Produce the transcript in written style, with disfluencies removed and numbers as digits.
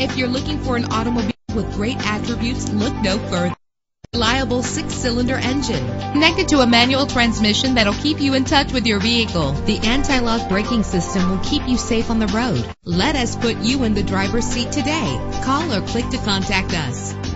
If you're looking for an automobile with great attributes, look no further. Reliable 6-cylinder engine connected to a manual transmission that'll keep you in touch with your vehicle. The anti-lock braking system will keep you safe on the road. Let us put you in the driver's seat today. Call or click to contact us.